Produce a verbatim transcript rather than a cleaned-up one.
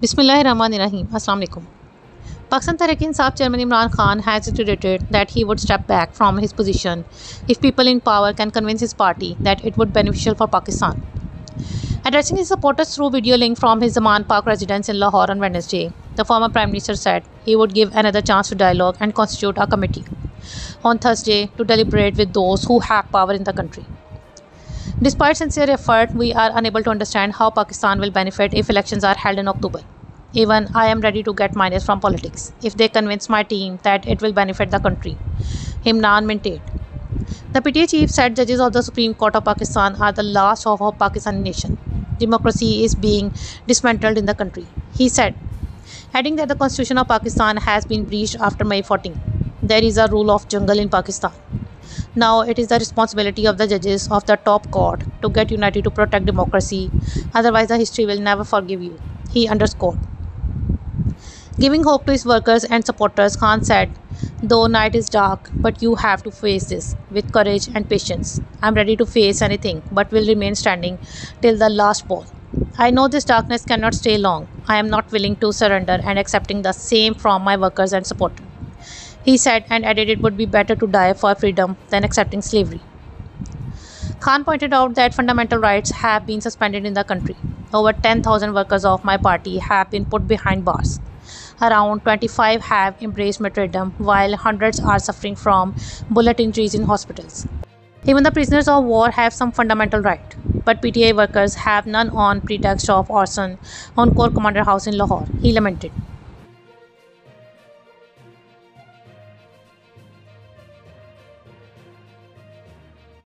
Bismillahirrahmanirrahim. Assalamu Alaikum. Pakistan Tehreek-e-Insaf Chairman Imran Khan has reiterated that he would step back from his position if people in power can convince his party that it would be beneficial for Pakistan. Addressing his supporters through video link from his Zaman Park residence in Lahore on Wednesday, the former Prime Minister said he would give another chance to dialogue and constitute a committee on Thursday to deliberate with those who have power in the country. Despite sincere effort, we are unable to understand how Pakistan will benefit if elections are held in October. Even I am ready to get minus from politics if they convince my team that it will benefit the country, Imran maintained. The P T A chief said judges of the Supreme Court of Pakistan are the last hope of Pakistani nation. Democracy is being dismantled in the country, he said, adding that the Constitution of Pakistan has been breached after May fourteenth. There is a rule of jungle in Pakistan. Now it is the responsibility of the judges of the top court to get united to protect democracy, otherwise the history will never forgive you, he underscored. Giving hope to his workers and supporters, Khan said, though night is dark, but you have to face this with courage and patience. I'm ready to face anything, but will remain standing till the last ball. I know this darkness cannot stay long. I am not willing to surrender and accepting the same from my workers and supporters, he said, and added it would be better to die for freedom than accepting slavery. Khan pointed out that fundamental rights have been suspended in the country. Over ten thousand workers of my party have been put behind bars. Around twenty-five have embraced martyrdom, while hundreds are suffering from bullet injuries in hospitals. Even the prisoners of war have some fundamental right, but P T A workers have none on pretext of arson on Corps Commander House in Lahore, he lamented.